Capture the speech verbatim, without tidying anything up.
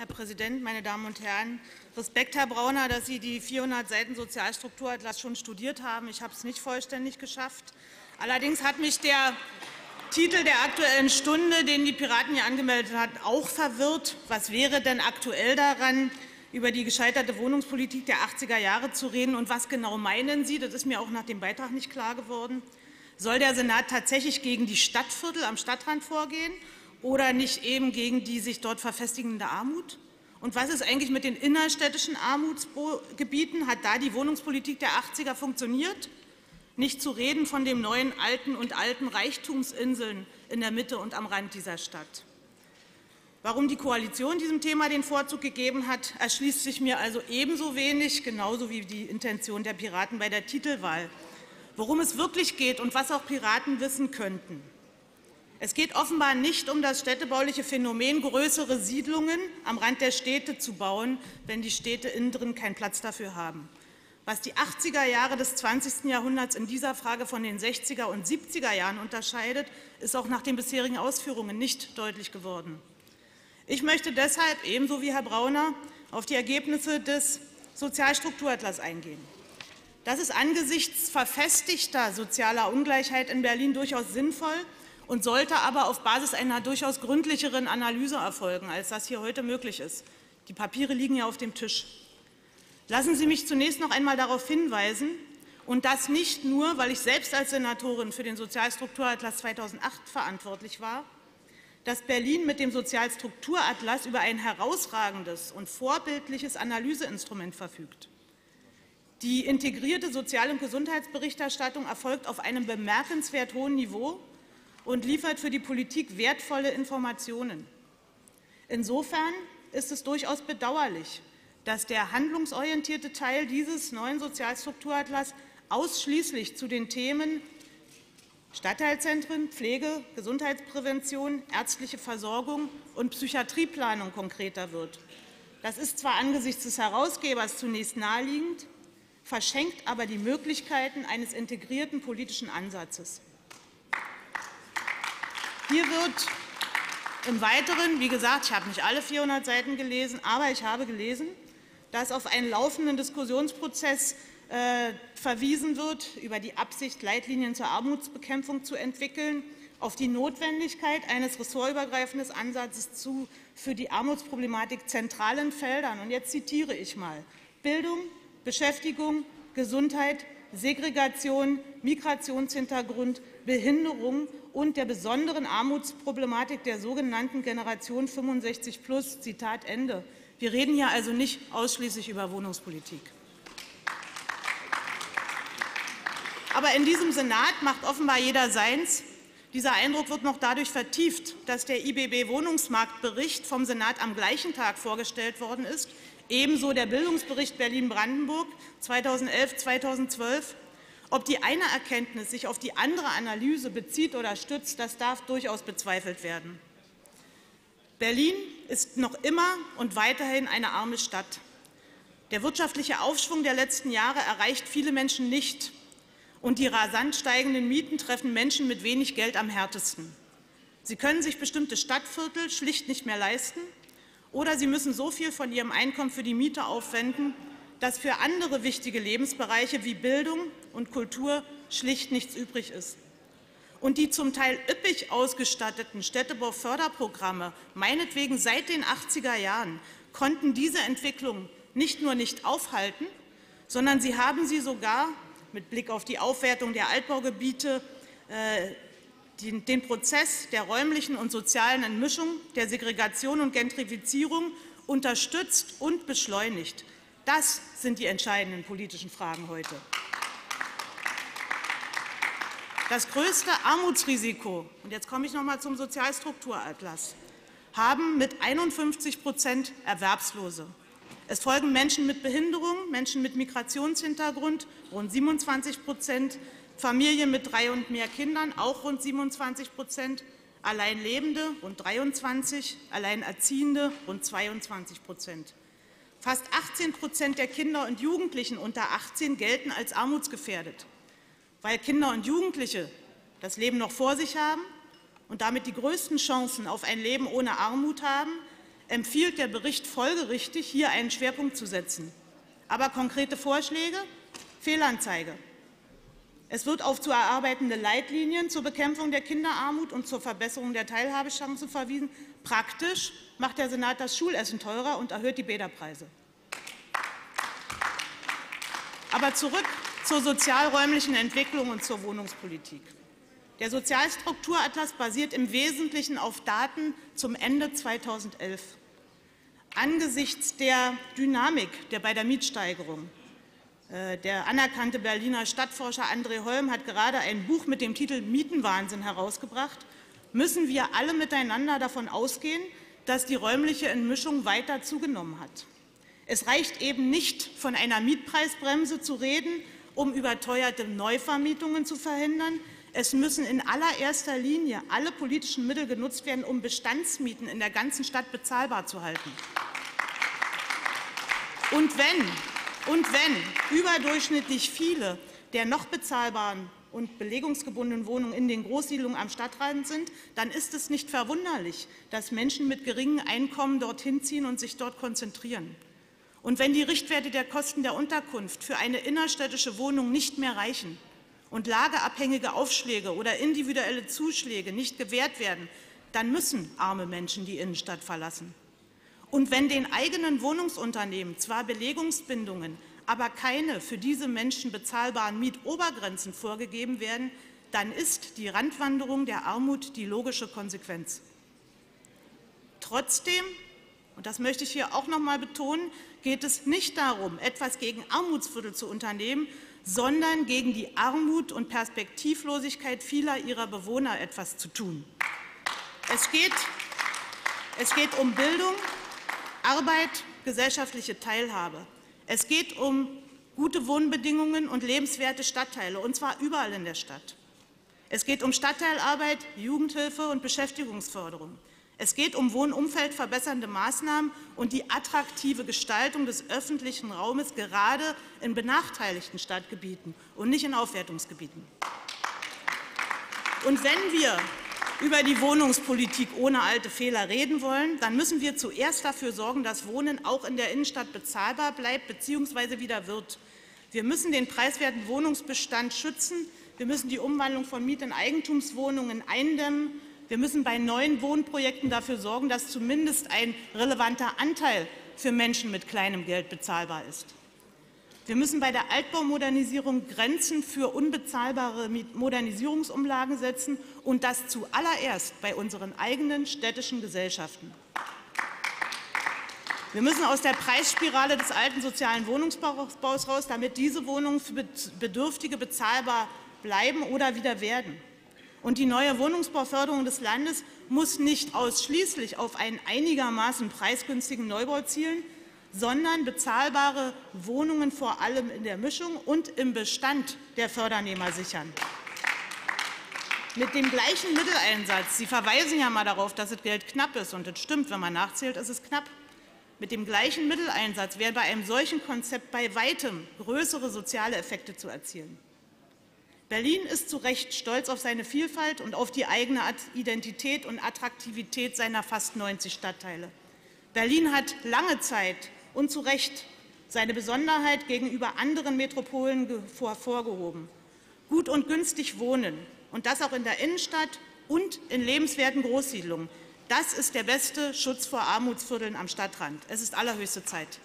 Herr Präsident, meine Damen und Herren! Respekt, Herr Brauner, dass Sie die vierhundert Seiten Sozialstrukturatlas schon studiert haben. Ich habe es nicht vollständig geschafft. Allerdings hat mich der Titel der Aktuellen Stunde, den die Piraten hier angemeldet hat, auch verwirrt. Was wäre denn aktuell daran, über die gescheiterte Wohnungspolitik der achtziger Jahre zu reden? Und was genau meinen Sie? Das ist mir auch nach dem Beitrag nicht klar geworden. Soll der Senat tatsächlich gegen die Stadtviertel am Stadtrand vorgehen oder nicht eben gegen die sich dort verfestigende Armut? Und was ist eigentlich mit den innerstädtischen Armutsgebieten? Hat da die Wohnungspolitik der achtziger funktioniert? Nicht zu reden von dem neuen alten und alten Reichtumsinseln in der Mitte und am Rand dieser Stadt. Warum die Koalition diesem Thema den Vorzug gegeben hat, erschließt sich mir also ebenso wenig, genauso wie die Intention der Piraten bei der Titelwahl. Worum es wirklich geht und was auch Piraten wissen könnten. Es geht offenbar nicht um das städtebauliche Phänomen, größere Siedlungen am Rand der Städte zu bauen, wenn die Städte innen drin keinen Platz dafür haben. Was die achtziger Jahre des zwanzigsten Jahrhunderts in dieser Frage von den sechziger und siebziger Jahren unterscheidet, ist auch nach den bisherigen Ausführungen nicht deutlich geworden. Ich möchte deshalb, ebenso wie Herr Brauner, auf die Ergebnisse des Sozialstrukturatlas eingehen. Das ist angesichts verfestigter sozialer Ungleichheit in Berlin durchaus sinnvoll und sollte aber auf Basis einer durchaus gründlicheren Analyse erfolgen, als das hier heute möglich ist. Die Papiere liegen ja auf dem Tisch. Lassen Sie mich zunächst noch einmal darauf hinweisen, und das nicht nur, weil ich selbst als Senatorin für den Sozialstrukturatlas zweitausendacht verantwortlich war, dass Berlin mit dem Sozialstrukturatlas über ein herausragendes und vorbildliches Analyseinstrument verfügt. Die integrierte Sozial- und Gesundheitsberichterstattung erfolgt auf einem bemerkenswert hohen Niveau und liefert für die Politik wertvolle Informationen. Insofern ist es durchaus bedauerlich, dass der handlungsorientierte Teil dieses neuen Sozialstrukturatlas ausschließlich zu den Themen Stadtteilzentren, Pflege, Gesundheitsprävention, ärztliche Versorgung und Psychiatrieplanung konkreter wird. Das ist zwar angesichts des Herausgebers zunächst naheliegend, verschenkt aber die Möglichkeiten eines integrierten politischen Ansatzes. Hier wird im Weiteren, wie gesagt, ich habe nicht alle vierhundert Seiten gelesen, aber ich habe gelesen, dass auf einen laufenden Diskussionsprozess äh, verwiesen wird, über die Absicht, Leitlinien zur Armutsbekämpfung zu entwickeln, auf die Notwendigkeit eines ressortübergreifenden Ansatzes zu, für die Armutsproblematik zentralen Feldern. Und jetzt zitiere ich mal: Bildung, Beschäftigung, Gesundheit, Segregation, Migrationshintergrund, Behinderung und der besonderen Armutsproblematik der sogenannten Generation fünfundsechzig plus. Zitat Ende. Wir reden hier also nicht ausschließlich über Wohnungspolitik. Aber in diesem Senat macht offenbar jeder seins. Dieser Eindruck wird noch dadurch vertieft, dass der I B B-Wohnungsmarktbericht vom Senat am gleichen Tag vorgestellt worden ist, ebenso der Bildungsbericht Berlin-Brandenburg zweitausendelf zweitausendzwölf. Ob die eine Erkenntnis sich auf die andere Analyse bezieht oder stützt, das darf durchaus bezweifelt werden. Berlin ist noch immer und weiterhin eine arme Stadt. Der wirtschaftliche Aufschwung der letzten Jahre erreicht viele Menschen nicht, und die rasant steigenden Mieten treffen Menschen mit wenig Geld am härtesten. Sie können sich bestimmte Stadtviertel schlicht nicht mehr leisten, oder sie müssen so viel von ihrem Einkommen für die Miete aufwenden, dass für andere wichtige Lebensbereiche wie Bildung und Kultur schlicht nichts übrig ist. Und die zum Teil üppig ausgestatteten Städtebauförderprogramme, meinetwegen seit den achtziger Jahren, konnten diese Entwicklung nicht nur nicht aufhalten, sondern sie haben sie sogar mit Blick auf die Aufwertung der Altbaugebiete, äh, den, den Prozess der räumlichen und sozialen Entmischung, der Segregation und Gentrifizierung unterstützt und beschleunigt. Das sind die entscheidenden politischen Fragen heute. Das größte Armutsrisiko, und jetzt komme ich noch mal zum Sozialstrukturatlas, haben mit einundfünfzig Prozent Erwerbslose. Es folgen Menschen mit Behinderung, Menschen mit Migrationshintergrund, rund siebenundzwanzig Prozent, Familien mit drei und mehr Kindern, auch rund siebenundzwanzig Prozent, Alleinlebende, rund dreiundzwanzig Prozent, Alleinerziehende, rund zweiundzwanzig Prozent. Fast achtzehn Prozent der Kinder und Jugendlichen unter achtzehn gelten als armutsgefährdet, weil Kinder und Jugendliche das Leben noch vor sich haben und damit die größten Chancen auf ein Leben ohne Armut haben, empfiehlt der Bericht folgerichtig, hier einen Schwerpunkt zu setzen. Aber konkrete Vorschläge? Fehlanzeige. Es wird auf zu erarbeitende Leitlinien zur Bekämpfung der Kinderarmut und zur Verbesserung der Teilhabechancen verwiesen. Praktisch macht der Senat das Schulessen teurer und erhöht die Bäderpreise. Aber zurück zur sozialräumlichen Entwicklung und zur Wohnungspolitik. Der Sozialstrukturatlas basiert im Wesentlichen auf Daten zum Ende zweitausendelf. Angesichts der Dynamik der bei der Mietsteigerung Der anerkannte Berliner Stadtforscher André Holm hat gerade ein Buch mit dem Titel Mietenwahnsinn herausgebracht. Müssen wir alle miteinander davon ausgehen, dass die räumliche Entmischung weiter zugenommen hat. Es reicht eben nicht, von einer Mietpreisbremse zu reden, um überteuerte Neuvermietungen zu verhindern. Es müssen in allererster Linie alle politischen Mittel genutzt werden, um Bestandsmieten in der ganzen Stadt bezahlbar zu halten. Und wenn Und wenn überdurchschnittlich viele der noch bezahlbaren und belegungsgebundenen Wohnungen in den Großsiedlungen am Stadtrand sind, dann ist es nicht verwunderlich, dass Menschen mit geringem Einkommen dorthin ziehen und sich dort konzentrieren. Und wenn die Richtwerte der Kosten der Unterkunft für eine innerstädtische Wohnung nicht mehr reichen und lageabhängige Aufschläge oder individuelle Zuschläge nicht gewährt werden, dann müssen arme Menschen die Innenstadt verlassen. Und wenn den eigenen Wohnungsunternehmen zwar Belegungsbindungen, aber keine für diese Menschen bezahlbaren Mietobergrenzen vorgegeben werden, dann ist die Randwanderung der Armut die logische Konsequenz. Trotzdem, und das möchte ich hier auch noch mal betonen, geht es nicht darum, etwas gegen Armutsviertel zu unternehmen, sondern gegen die Armut und Perspektivlosigkeit vieler ihrer Bewohner etwas zu tun. Es geht, es geht um Bildung, Arbeit, gesellschaftliche Teilhabe. Es geht um gute Wohnbedingungen und lebenswerte Stadtteile, und zwar überall in der Stadt. Es geht um Stadtteilarbeit, Jugendhilfe und Beschäftigungsförderung. Es geht um wohnumfeldverbessernde Maßnahmen und die attraktive Gestaltung des öffentlichen Raumes, gerade in benachteiligten Stadtgebieten und nicht in Aufwertungsgebieten. Und wenn wir über die Wohnungspolitik ohne alte Fehler reden wollen, dann müssen wir zuerst dafür sorgen, dass Wohnen auch in der Innenstadt bezahlbar bleibt bzw. wieder wird. Wir müssen den preiswerten Wohnungsbestand schützen. Wir müssen die Umwandlung von Miet- in Eigentumswohnungen eindämmen. Wir müssen bei neuen Wohnprojekten dafür sorgen, dass zumindest ein relevanter Anteil für Menschen mit kleinem Geld bezahlbar ist. Wir müssen bei der Altbaumodernisierung Grenzen für unbezahlbare Modernisierungsumlagen setzen, und das zuallererst bei unseren eigenen städtischen Gesellschaften. Wir müssen aus der Preisspirale des alten sozialen Wohnungsbaus raus, damit diese Wohnungen für Bedürftige bezahlbar bleiben oder wieder werden. Und die neue Wohnungsbauförderung des Landes muss nicht ausschließlich auf einen einigermaßen preisgünstigen Neubau zielen, sondern bezahlbare Wohnungen vor allem in der Mischung und im Bestand der Fördernehmer sichern. Mit dem gleichen Mitteleinsatz, Sie verweisen ja mal darauf, dass das Geld knapp ist, und das stimmt, wenn man nachzählt, ist es knapp. Mit dem gleichen Mitteleinsatz wären bei einem solchen Konzept bei weitem größere soziale Effekte zu erzielen. Berlin ist zu Recht stolz auf seine Vielfalt und auf die eigene Identität und Attraktivität seiner fast neunzig Stadtteile. Berlin hat lange Zeit und zu Recht seine Besonderheit gegenüber anderen Metropolen hervorgehoben. Gut und günstig wohnen, und das auch in der Innenstadt und in lebenswerten Großsiedlungen, das ist der beste Schutz vor Armutsvierteln am Stadtrand. Es ist allerhöchste Zeit.